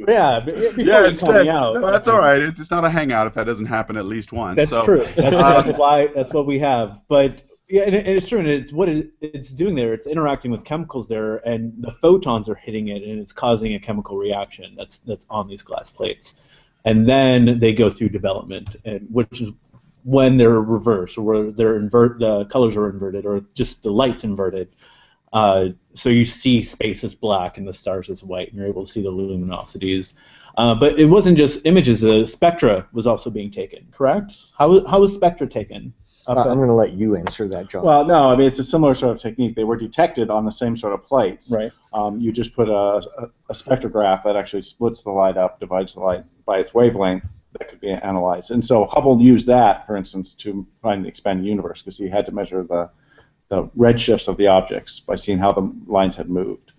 yeah, but yeah it's that, out, no, that's all right. It's, it's not a hangout if that doesn't happen at least once. That's so. True. That's, that's why. That's what we have. But yeah, and it, it's true. And it's what it, it's doing there. It's interacting with chemicals there, and the photons are hitting it, and it's causing a chemical reaction. That's that's on these glass plates, and then they go through development, and which is when they're reversed, or where they're invert, the colors are inverted, or just the light's inverted. Uh, so you see space as black and the stars as white, and you're able to see the luminosities. Uh, but it wasn't just images. The spectra was also being taken, correct? How, how was spectra taken? Uh, I'm going to let you answer that, John. Well, no, I mean, it's a similar sort of technique. They were detected on the same sort of plates. Right. Um, you just put a, a, a spectrograph that actually splits the light up, divides the light by its wavelength. That could be analyzed. And so Hubble used that, for instance, to find the expanding universe, because he had to measure the the redshifts of the objects by seeing how the lines had moved.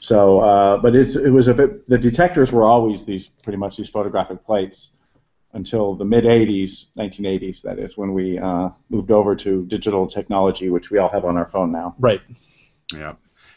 So, uh, but it's, it was a bit, the detectors were always these, pretty much these photographic plates until the mid eighties, nineteen eighties, that is, when we uh, moved over to digital technology, which we all have on our phone now. Right. Yeah.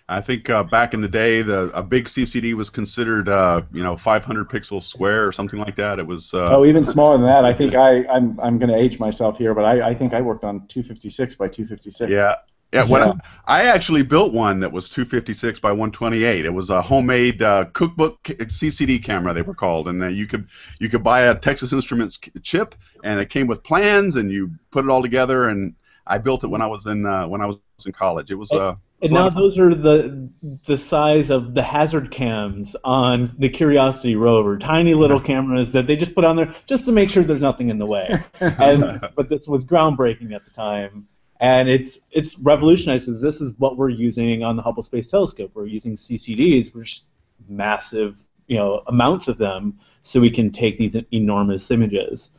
I think uh, back in the day, the a big C C D was considered, uh, you know, five hundred pixels square or something like that. It was uh, oh, even smaller than that. I think I I'm I'm going to age myself here, but I I think I worked on two fifty-six by two fifty-six. Yeah, yeah. When yeah. I, I actually built one that was two fifty-six by one twenty-eight. It was a homemade uh, cookbook C C D camera, they were called, and uh, you could you could buy a Texas Instruments chip, and it came with plans, and you put it all together. And I built it when I was in uh, when I was in college. It was uh, And now those are the the size of the hazard cams on the Curiosity rover, tiny little cameras that they just put on there just to make sure there's nothing in the way. And, but this was groundbreaking at the time, and it's it's revolutionized, because this is what we're using on the Hubble Space Telescope. We're using C C Ds, which are massive, you know, amounts of them, so we can take these enormous images.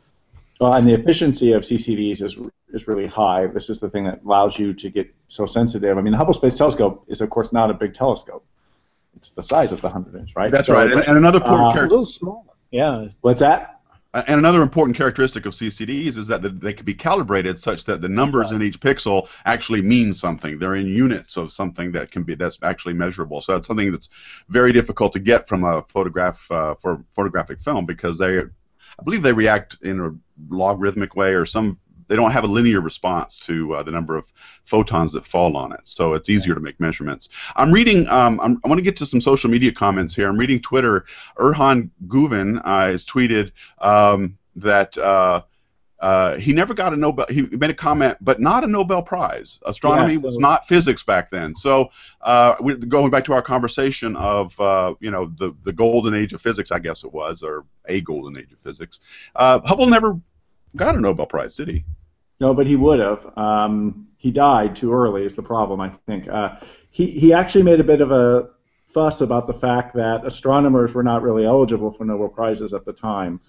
Well, and the efficiency of C C Ds is is really high. This is the thing that allows you to get so sensitive. I mean, the Hubble Space Telescope is, of course, not a big telescope. It's the size of the hundred inch, right? That's so right. And, and another important uh, characteristic. A little smaller. Yeah. What's that? And another important characteristic of C C Ds is that they can be calibrated such that the numbers in each pixel actually mean something. They're in units of something that can be that's actually measurable. So that's something that's very difficult to get from a photograph uh, for photographic film, because they. I believe they react in a logarithmic way, or some. They don't have a linear response to uh, the number of photons that fall on it, so it's easier [S2] Yes. [S1] To make measurements. I'm reading. Um, I'm, I want to get to some social media comments here. I'm reading Twitter. Erhan Guvin uh, has tweeted um, that. Uh, Uh, he never got a Nobel. He made a comment, but not a Nobel Prize. Astronomy yeah, so was not physics back then. So, uh, we're going back to our conversation of uh, you know the the golden age of physics, I guess it was, or a golden age of physics. Uh, Hubble never got a Nobel Prize, did he? No, but he would have. Um, he died too early is the problem, I think. Uh, he he actually made a bit of a fuss about the fact that astronomers were not really eligible for Nobel Prizes at the time.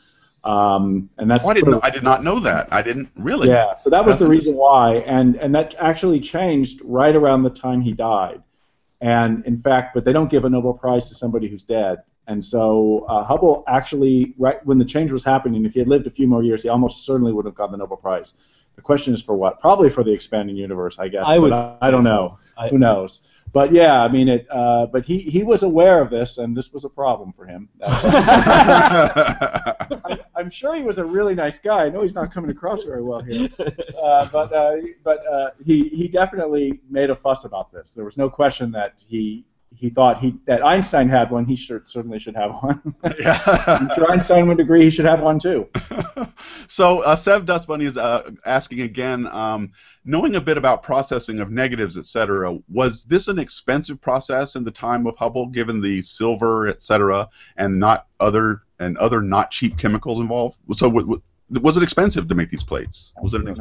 Um, and that's oh, I, didn't know, I did not know that. I didn't really. Yeah, so that was the reason why, and, and that actually changed right around the time he died. And, in fact, but they don't give a Nobel Prize to somebody who's dead. And so uh, Hubble actually, right when the change was happening, if he had lived a few more years, he almost certainly would have gotten the Nobel Prize. The question is for what? Probably for the expanding universe, I guess. I, would I, I don't know. I, Who knows? But yeah, I mean, it. Uh, but he, he was aware of this, and this was a problem for him. I, I'm sure he was a really nice guy. I know he's not coming across very well here, uh, but uh, but uh, he he definitely made a fuss about this. There was no question that he he thought he that Einstein had one. He sure, certainly should have one. I'm sure Einstein would agree he should have one too. So uh, Seb Dust Bunny is uh, asking again. Um, Knowing a bit about processing of negatives, et cetera, was this an expensive process in the time of Hubble, given the silver, et cetera, and not other and other not cheap chemicals involved? So, w w was it expensive to make these plates? Was it? An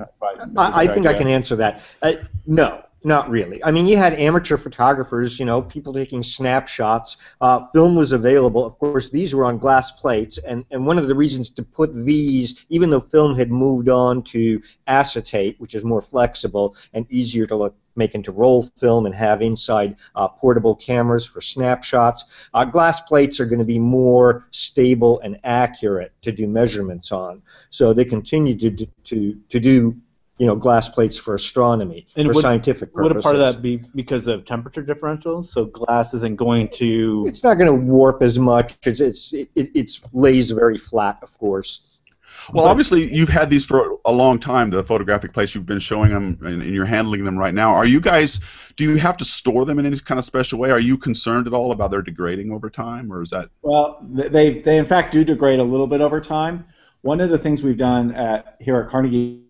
I, I think I can answer that. Uh, no, not really. I mean, you had amateur photographers, you know, people taking snapshots. Uh, film was available. Of course, these were on glass plates, and and one of the reasons to put these, even though film had moved on to acetate, which is more flexible and easier to look, make into roll film and have inside uh, portable cameras for snapshots. Uh, glass plates are going to be more stable and accurate to do measurements on. So they continue to to to do you know glass plates for astronomy and for would, scientific purposes. Would a part of that be because of temperature differentials? So glass isn't going to. It's not going to warp as much. It's it's it, it lays very flat, of course. Well, obviously, you've had these for a long time, the photographic plates. You've been showing them, and, and you're handling them right now. Are you guys, do you have to store them in any kind of special way? Are you concerned at all about their degrading over time, or is that? Well, they, they in fact, do degrade a little bit over time. One of the things we've done at, here at Carnegie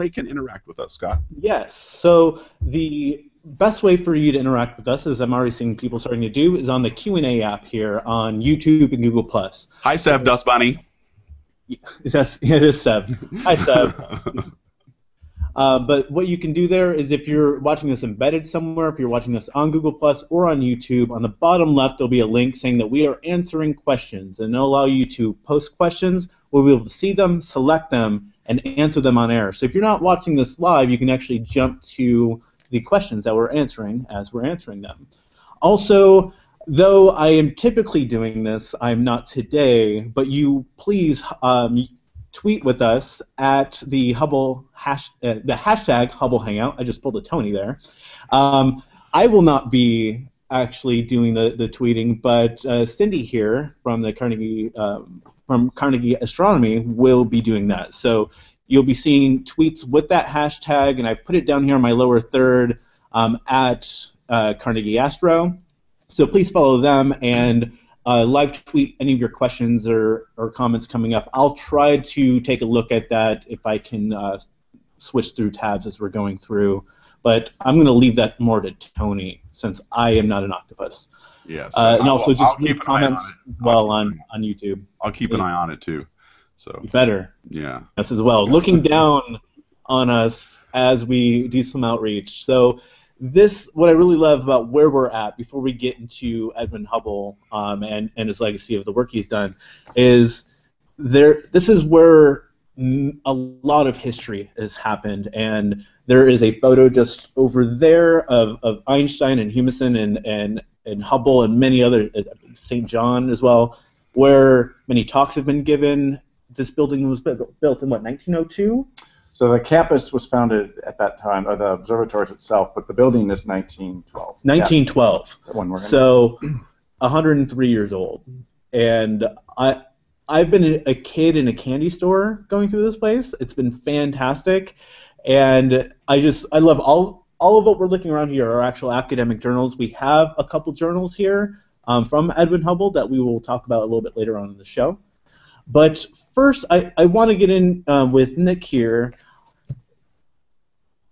they can interact with us, Scott? Yes. So the best way for you to interact with us, as I'm already seeing people starting to do, is on the Q and A app here on YouTube and Google Plus. Hi, Seb, Dust Bunny. Yes, it is Seb. Hi, Seb. Uh, but what you can do there is, if you're watching this embedded somewhere, if you're watching this on Google Plus or on YouTube, on the bottom left there'll be a link saying that we are answering questions, and it'll allow you to post questions. We'll be able to see them, select them, and answer them on air. So if you're not watching this live, you can actually jump to the questions that we're answering as we're answering them. Also, though I am typically doing this, I'm not today, but you please um, tweet with us at the Hubble hash, uh, the hashtag Hubble Hangout. I just pulled a Tony there. Um, I will not be actually doing the, the tweeting, but uh, Cindy here from the Carnegie um, from Carnegie Astronomy will be doing that. So you'll be seeing tweets with that hashtag, and I put it down here on my lower third um, at uh, Carnegie Astro. So please follow them and uh, live tweet any of your questions or, or comments coming up. I'll try to take a look at that if I can uh, switch through tabs as we're going through. But I'm going to leave that more to Tony, since I am not an octopus. Yes. Uh, and also just leave comments while on, on YouTube. I'll keep an eye on it too. So better. Yeah. Us as well. Looking down on us as we do some outreach. So this, what I really love about where we're at before we get into Edwin Hubble um, and, and his legacy of the work he's done, is there. This is where a lot of history has happened, and there is a photo just over there of, of Einstein and Humason and, and, and Hubble and many other, Saint John as well, where many talks have been given. This building was built in, what, nineteen oh two? So the campus was founded at that time, or the observatories itself, but the building is nineteen twelve. nineteen twelve. Yeah, one we're gonna so one hundred three years old. And I, I've been a kid in a candy store going through this place. It's been fantastic. And I just, I love all, all of what we're looking around here are actual academic journals. We have a couple journals here um, from Edwin Hubble that we will talk about a little bit later on in the show. But first, I, I want to get in uh, with Nick here.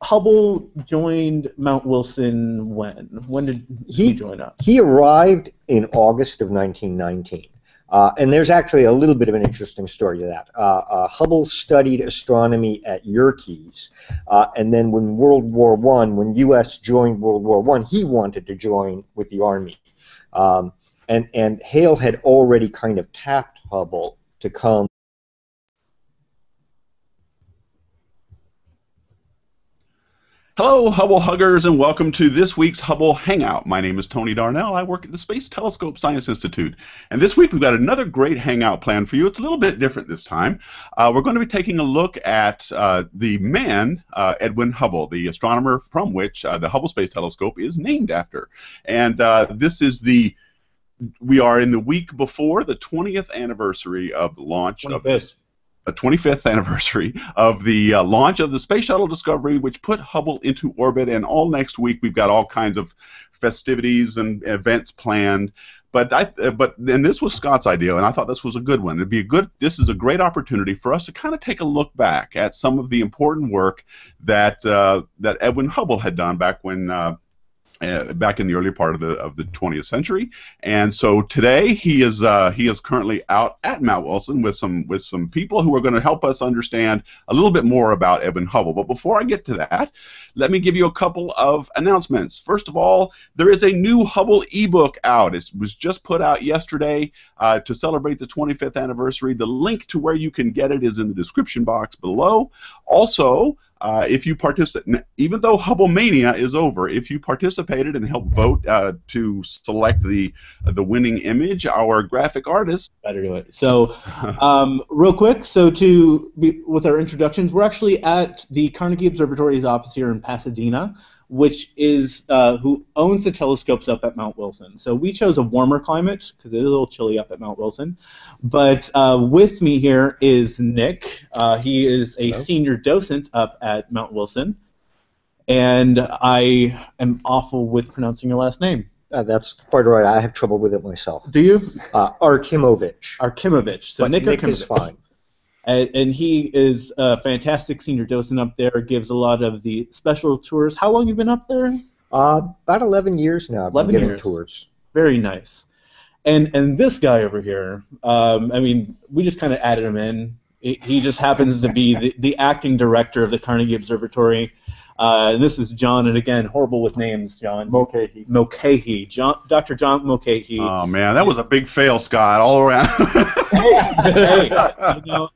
Hubble joined Mount Wilson when? When did he, he join up? He arrived in August of nineteen nineteen. Uh, and there's actually a little bit of an interesting story to that. Uh, uh, Hubble studied astronomy at Yerkes, uh, and then when World War One, when U S joined World War One, he wanted to join with the Army. Um, and, and Hale had already kind of tapped Hubble to come. Hello, Hubble Huggers, and welcome to this week's Hubble Hangout. My name is Tony Darnell. I work at the Space Telescope Science Institute. And this week we've got another great hangout planned for you. It's a little bit different this time. Uh, we're going to be taking a look at uh, the man, uh, Edwin Hubble, the astronomer from which uh, the Hubble Space Telescope is named after. And uh, this is the We are in the week before the twentieth anniversary of the launch twenty-fifth. Of this, the twenty-fifth anniversary of the uh, launch of the Space Shuttle Discovery, which put Hubble into orbit. And all next week we've got all kinds of festivities and events planned. But I, but and this was Scott's idea, and I thought this was a good one. It'd be a good. This is a great opportunity for us to kind of take a look back at some of the important work that uh, that Edwin Hubble had done back when. Uh, Uh, back in the early part of the of the twentieth century, and so today he is uh, he is currently out at Mount Wilson with some with some people who are going to help us understand a little bit more about Edwin Hubble. But before I get to that, let me give you a couple of announcements. First of all, there is a new Hubble ebook out. It was just put out yesterday uh, to celebrate the twenty-fifth anniversary. The link to where you can get it is in the description box below. Also. Uh, if you participate, even though Hubble Mania is over, if you participated and helped vote uh, to select the uh, the winning image, our graphic artist better do it. So, um, real quick, so to be, with our introductions, we're actually at the Carnegie Observatory's office here in Pasadena, which is uh, who owns the telescopes up at Mount Wilson. So we chose a warmer climate because it is a little chilly up at Mount Wilson. But uh, with me here is Nick. Uh, he is a Hello. Senior docent up at Mount Wilson. And I am awful with pronouncing your last name. Uh, that's quite right. I have trouble with it myself. Do you? Uh, Arkimovich. Arkimovich. So Nick, Nick Arkimovich. Is fine. And, and he is a fantastic senior docent up there, gives a lot of the special tours. How long have you been up there? Uh, about eleven years now. I've been giving tours. Very nice. And and this guy over here, um, I mean, we just kind of added him in. It, he just happens to be the, the acting director of the Carnegie Observatory. Uh, and this is John, and again, horrible with names, John. Mulcahy. Mulcahy. John, Doctor John Mulcahy. Oh, man, that was a big fail, Scott, all around. hey, hey, you know,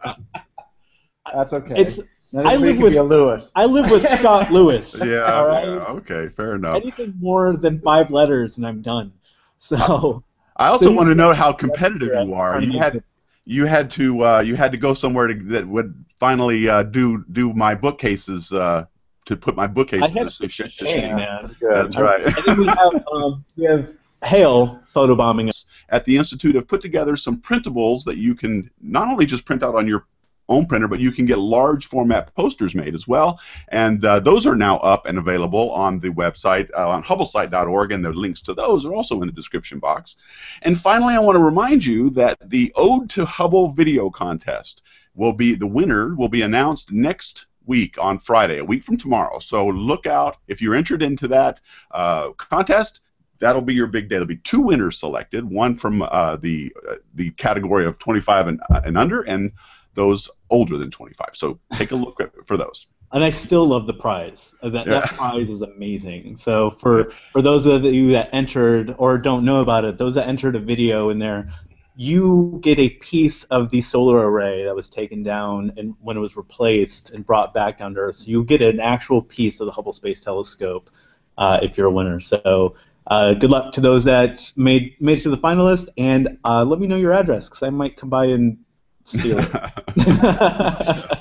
that's okay. It's, I live with Lewis. I live with Scott Lewis. Yeah, all right? Yeah, okay, fair enough. Anything more than five letters, and I'm done. So. I also so want to know how competitive you are. You had, you had to, uh, you had to go somewhere to, that would finally uh, do do my bookcases. Uh, to put my bookcase to shame. shame man. That's right. I think we have, um, we have Hale photobombing us. At the Institute have put together some printables that you can not only just print out on your own printer, but you can get large format posters made as well. And uh, those are now up and available on the website, uh, on Hubble Site dot org, and the links to those are also in the description box. And finally, I want to remind you that the Ode to Hubble video contest will be, the winner will be announced next week on Friday, a week from tomorrow. So look out. If you're entered into that uh, contest, that'll be your big day. There'll be two winners selected, one from uh, the uh, the category of twenty-five and, uh, and under, and those older than twenty-five. So take a look at, for those. And I still love the prize. That, yeah. That prize is amazing. So for, for those of you that entered or don't know about it, those that entered a video in there, you get a piece of the solar array that was taken down and when it was replaced and brought back down to Earth. So you get an actual piece of the Hubble Space Telescope uh, if you're a winner. So uh, good luck to those that made made it to the finalists, and uh, let me know your address because I might come by and steal it.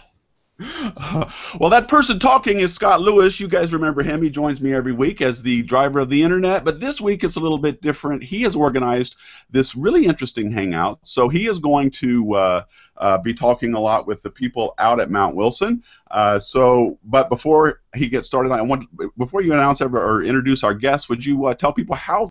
Well, that person talking is Scott Lewis. You guys remember him. He joins me every week as the driver of the Internet. But this week it's a little bit different. He has organized this really interesting hangout. So he is going to uh, uh, be talking a lot with the people out at Mount Wilson. Uh, so, but before he gets started, I want before you announce or introduce our guests, would you uh, tell people how